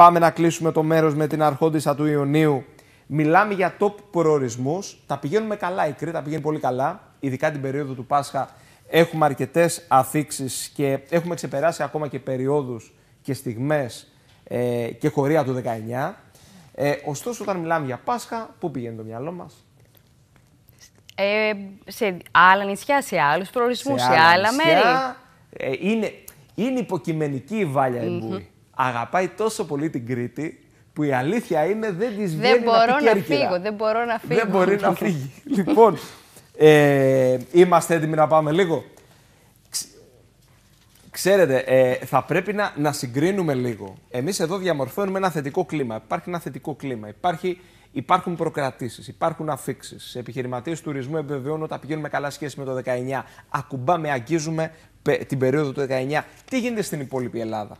Πάμε να κλείσουμε το μέρος με την αρχόντισσα του Ιωνίου. Μιλάμε για top προορισμούς. Τα πηγαίνουμε καλά. Η Κρήτη τα πηγαίνει πολύ καλά. Ειδικά την περίοδο του Πάσχα έχουμε αρκετές αφίξεις και έχουμε ξεπεράσει ακόμα και περιόδους και στιγμές και χωρία του 19. Ωστόσο, όταν μιλάμε για Πάσχα, πού πηγαίνει το μυαλό μας? Σε άλλα νησιά, σε άλλους προορισμούς, σε άλλα μέρη. Είναι υποκειμενική η Βάλια Ιμπούη. Αγαπάει τόσο πολύ την Κρήτη που η αλήθεια είναι δεν της βγαίνει να πει Κέρκυρα. Δεν μπορώ να φύγω. Δεν μπορεί να φύγει. Λοιπόν, είμαστε έτοιμοι να πάμε λίγο? Ξέρετε, θα πρέπει να συγκρίνουμε λίγο. Εμείς εδώ διαμορφώνουμε ένα θετικό κλίμα. Υπάρχει ένα θετικό κλίμα. Υπάρχουν προκρατήσεις, υπάρχουν αφίξεις. Επιχειρηματίες τουρισμού επιβεβαιώνουν ότι πηγαίνουμε καλά σχέση με το 19. Ακουμπάμε, αγγίζουμε την περίοδο του 19. Τι γίνεται στην υπόλοιπη Ελλάδα?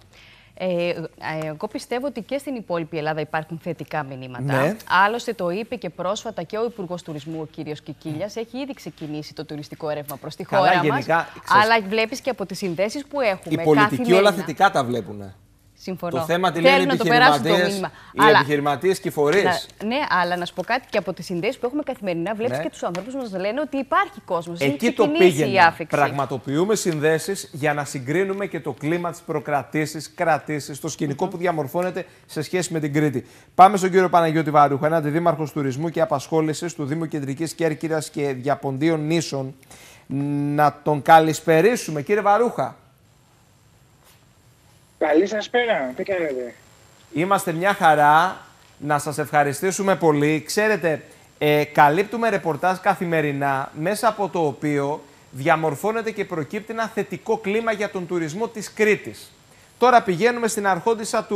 Εγώ πιστεύω ότι και στην υπόλοιπη Ελλάδα υπάρχουν θετικά μηνύματα. Ναι. Άλλωστε, το είπε και πρόσφατα και ο Υπουργός Τουρισμού, ο κύριος Κικίλιας, έχει ήδη ξεκινήσει το τουριστικό ρεύμα προς τη χώρα μας. Αλλά βλέπεις και από τις συνδέσεις που έχουμε. Οι πολιτικοί όλα θετικά τα βλέπουν. Συμφωνώ. Το θέμα τη λένε οι επιχειρηματίες και οι φορείς. Ναι, αλλά να σου πω κάτι, και από τις συνδέσεις που έχουμε καθημερινά, βλέπεις και τους ανθρώπους μας να λένε ότι υπάρχει κόσμος. Εκεί το πήγαινε. Πραγματοποιούμε συνδέσεις για να συγκρίνουμε και το κλίμα, τις προκρατήσεις, κρατήσεις, το σκηνικό που διαμορφώνεται σε σχέση με την Κρήτη. Πάμε στον κύριο Παναγιώτη Βαρούχα, έναν αντιδήμαρχο τουρισμού και απασχόλησης του Δήμου Κεντρικής Κέρκυρας και Διαποντίων Νήσων. Να τον καλησπερίσουμε, κύριε Βαρούχα. Καλή σας πέρα, τι κάνετε? Είμαστε μια χαρά, να σας ευχαριστήσουμε πολύ. Ξέρετε, καλύπτουμε ρεπορτάζ καθημερινά, μέσα από το οποίο διαμορφώνεται και προκύπτει ένα θετικό κλίμα για τον τουρισμό της Κρήτης. Τώρα πηγαίνουμε στην αρχόντισσα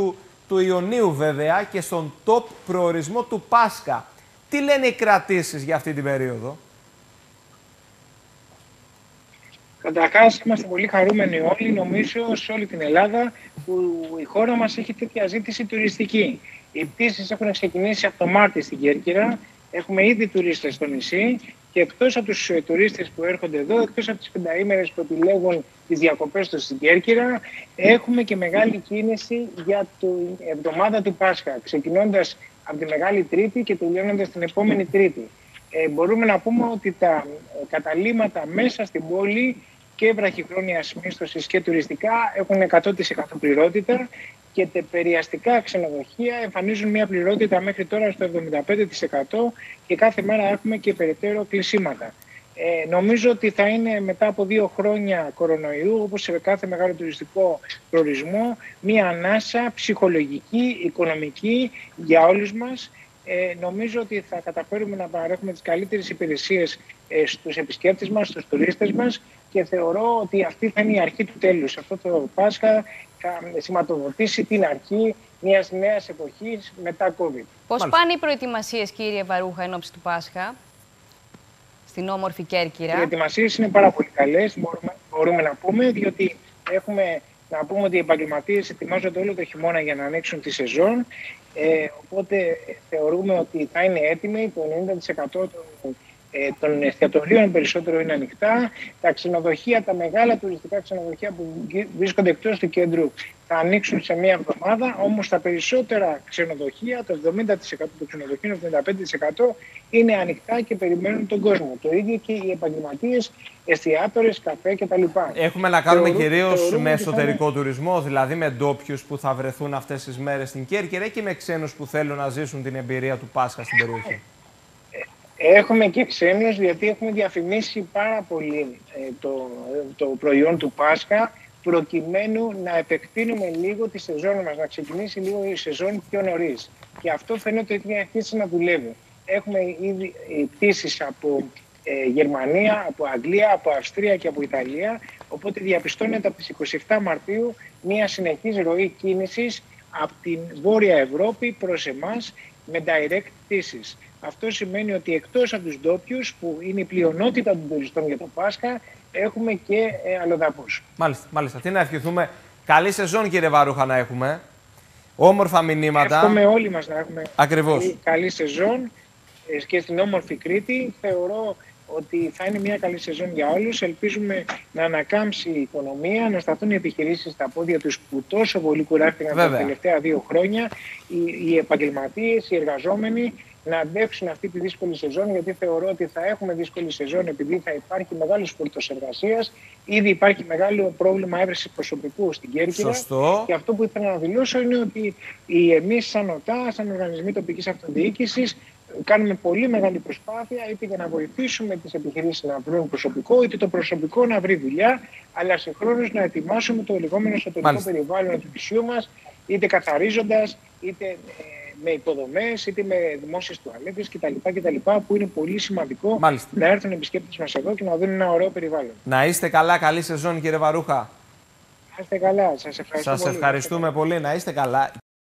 του Ιωνίου βέβαια και στον top προορισμό του Πάσχα. Τι λένε οι κρατήσεις για αυτή την περίοδο? Καταρχάς, είμαστε πολύ χαρούμενοι όλοι, νομίζω, σε όλη την Ελλάδα, που η χώρα μας έχει τέτοια ζήτηση τουριστική. Οι πτήσεις έχουν ξεκινήσει από το Μάρτι στην Κέρκυρα, έχουμε ήδη τουρίστες στο νησί και εκτός από τους τουρίστες που έρχονται εδώ, εκτός από τις πενταήμερες που επιλέγουν τις διακοπές τους στην Κέρκυρα, έχουμε και μεγάλη κίνηση για την εβδομάδα του Πάσχα, ξεκινώντας από τη Μεγάλη Τρίτη και τελειώνοντας την επόμενη Τρίτη. Μπορούμε να πούμε ότι τα καταλήμματα μέσα στην πόλη και βραχυχρόνιας μίσθωσης και τουριστικά έχουν 100% πληρότητα και τα περιαστικά ξενοδοχεία εμφανίζουν μια πληρότητα μέχρι τώρα στο 75% και κάθε μέρα έχουμε και περαιτέρω κλεισίματα. Νομίζω ότι θα είναι μετά από 2 χρόνια κορονοϊού, όπως σε κάθε μεγάλο τουριστικό προορισμό, μια ανάσα ψυχολογική, οικονομική για όλους μας. Νομίζω ότι θα καταφέρουμε να παρέχουμε τις καλύτερες υπηρεσίες στους επισκέπτες μας, στους τουρίστες μας και θεωρώ ότι αυτή θα είναι η αρχή του τέλους. Αυτό το Πάσχα θα σηματοδοτήσει την αρχή μιας νέας εποχής μετά COVID. Πώς πάνε οι προετοιμασίες, κύριε Βαρούχα, εν ώψη του Πάσχα στην όμορφη Κέρκυρα? Οι προετοιμασίες είναι πάρα πολύ καλές, μπορούμε να πούμε, διότι έχουμε... Να πούμε ότι οι επαγγελματίες ετοιμάζονται όλο το χειμώνα για να ανοίξουν τη σεζόν. Οπότε θεωρούμε ότι θα είναι έτοιμοι. Το 90% των εστιατορίων περισσότερο είναι ανοιχτά. Τα ξενοδοχεία, τα μεγάλα τουριστικά ξενοδοχεία που βρίσκονται εκτός του κέντρου θα ανοίξουν σε μία εβδομάδα. Όμως τα περισσότερα ξενοδοχεία, το 70% των ξενοδοχείων, το 75% είναι ανοιχτά και περιμένουν τον κόσμο. Το ίδιο και οι επαγγελματίες, εστιατόρες, καφέ κτλ. Έχουμε να κάνουμε κυρίως με εσωτερικό τουρισμό, δηλαδή με ντόπιους που θα βρεθούν αυτές τις μέρες στην Κέρκυρα και με ξένους που θέλουν να ζήσουν την εμπειρία του Πάσχα στην περιοχή. Έχουμε και ξένους, γιατί έχουμε διαφημίσει πάρα πολύ το προϊόν του Πάσχα, προκειμένου να επεκτείνουμε λίγο τη σεζόν μας, να ξεκινήσει λίγο η σεζόν πιο νωρίς. Και αυτό φαίνεται ότι έχει αρχίσει να δουλεύει. Έχουμε ήδη πτήσεις από Γερμανία, από Αγγλία, από Αυστρία και από Ιταλία, οπότε διαπιστώνεται από τις 27 Μαρτίου μια συνεχής ροή κίνησης από την Βόρεια Ευρώπη προς εμάς με direct πτήσεις. Αυτό σημαίνει ότι εκτός από τους ντόπιους, που είναι η πλειονότητα των τουριστών για το Πάσχα, έχουμε και αλλοδαπούς. Μάλιστα. Τι να ευχηθούμε. Καλή σεζόν, κύριε Βαρούχα, να έχουμε. Όμορφα μηνύματα. Εύχομαι όλοι μας να έχουμε. Ακριβώς. Καλή σεζόν και στην όμορφη Κρήτη. Θεωρώ ότι θα είναι μια καλή σεζόν για όλους. Ελπίζουμε να ανακάμψει η οικονομία, να σταθούν οι επιχειρήσεις στα πόδια τους που τόσο πολύ κουράστηκαν τα τελευταία 2 χρόνια. Οι επαγγελματίες, οι εργαζόμενοι να αντέξουν αυτή τη δύσκολη σεζόν, γιατί θεωρώ ότι θα έχουμε δύσκολη σεζόν επειδή θα υπάρχει μεγάλος φόρτος εργασίας. Ήδη υπάρχει μεγάλο πρόβλημα έβρεσης προσωπικού στην Κέρκυρα. Σωστό. Και αυτό που ήθελα να δηλώσω είναι ότι εμείς, σαν ΟΤΑ, σαν οργανισμοί τοπικής αυτοδιοίκησης, κάνουμε πολύ μεγάλη προσπάθεια είτε για να βοηθήσουμε τις επιχειρήσεις να βρουν προσωπικό, είτε το προσωπικό να βρει δουλειά, αλλά συγχρόνως να ετοιμάσουμε το λεγόμενο εσωτερικό περιβάλλον του νησιού μας, είτε καθαρίζοντας, είτε με υποδομές, είτε με δημόσιες τουαλέτες κτλ. Που είναι πολύ σημαντικό. Μάλιστα. Να έρθουν οι επισκέπτες μας εδώ και να δουν ένα ωραίο περιβάλλον. Να είστε καλά, καλή σεζόν κύριε Βαρούχα. Να είστε καλά, σας ευχαριστούμε πολύ. Να είστε καλά.